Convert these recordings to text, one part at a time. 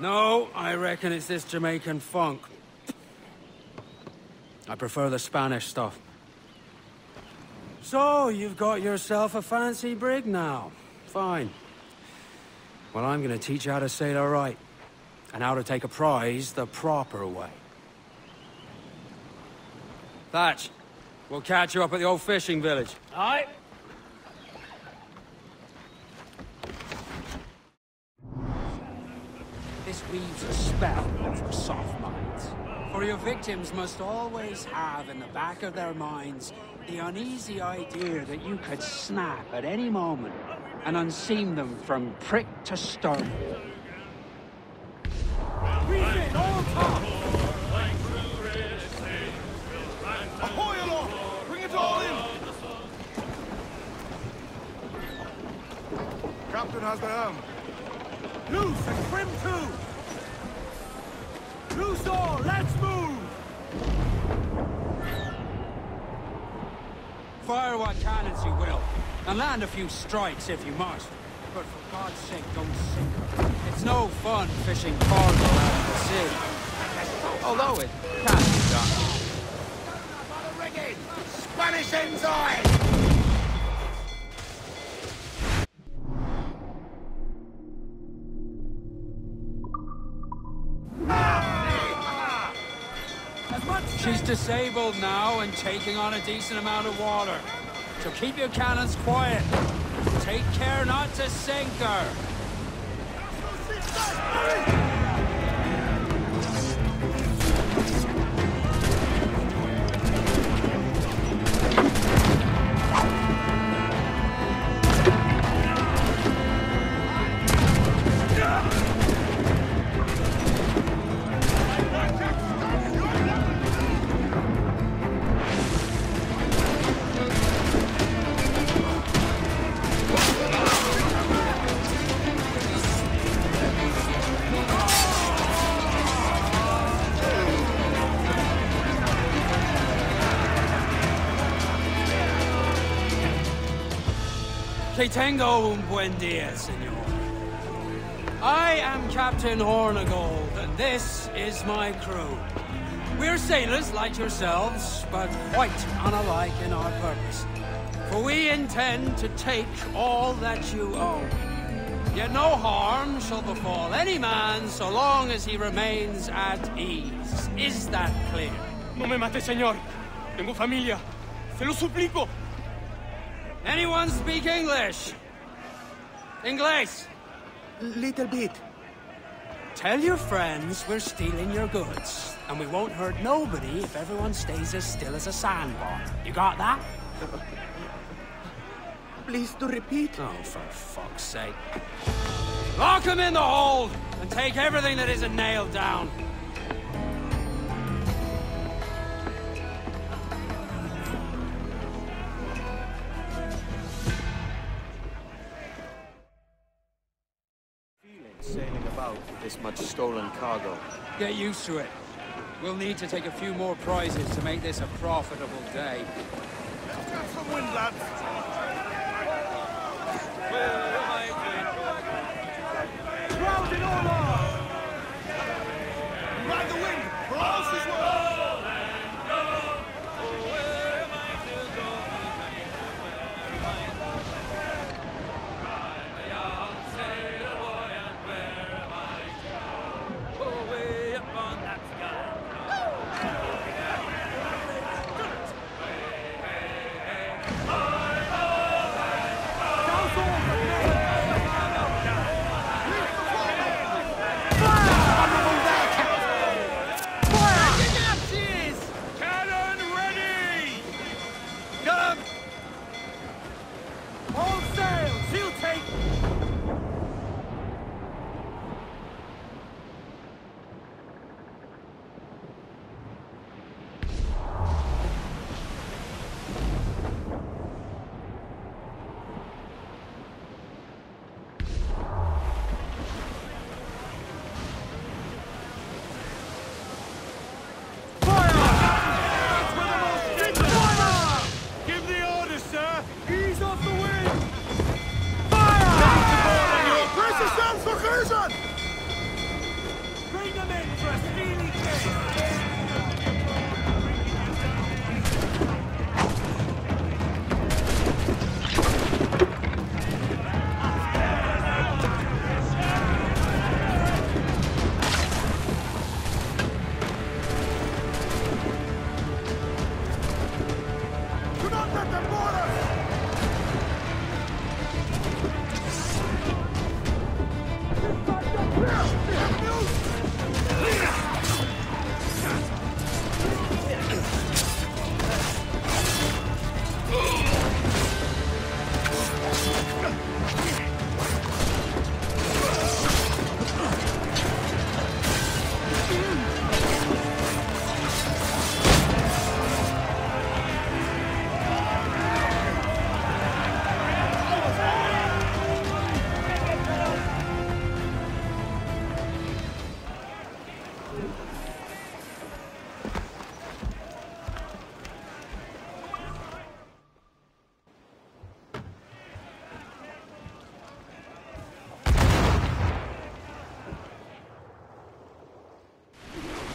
No, I reckon it's this Jamaican funk. I prefer the Spanish stuff. So, you've got yourself a fancy brig now. Fine. Well, I'm gonna teach you how to sail right, and how to take a prize the proper way. Thatch, we'll catch you up at the old fishing village. Aye. This weaves a spell over soft minds. For your victims must always have in the back of their minds the uneasy idea that you could snap at any moment and unseam them from prick to stern. Refit all top! Ahoy along! Bring it all in! Captain has the helm. Loose and trim to! Loose all! Let's move! Fire what cannons you will, and land a few strikes if you must. But for God's sake, don't sink. It's no fun fishing cargo out of the sea. Although it can be done. Spanish inside! She's disabled now and taking on a decent amount of water. So keep your cannons quiet. Take care not to sink her. Que tengo un buen día, senor. I am Captain Hornigold, and this is my crew. We're sailors like yourselves, but quite unalike in our purpose. For we intend to take all that you own. Yet no harm shall befall any man so long as he remains at ease. Is that clear? No me mate, senor. Tengo familia. Se lo suplico. Anyone speak English? Inglés? Little bit. Tell your friends we're stealing your goods, and we won't hurt nobody if everyone stays as still as a sandbar. You got that? Please do repeat. Oh, for fuck's sake. Lock them in the hold, and take everything that isn't nailed down. This much stolen cargo. Get used to it. We'll need to take a few more prizes to make this a profitable day. Let's get some wind, lads. Round in all on! Ride the wind, for all else is well. Down,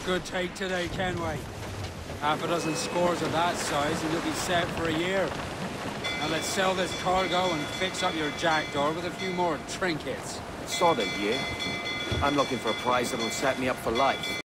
Good take today, Kenway. Half a dozen scores of that size and you'll be set for a year. Now let's sell this cargo and fix up your jackdaw with a few more trinkets. Sod it, yeah. I'm looking for a prize that'll set me up for life.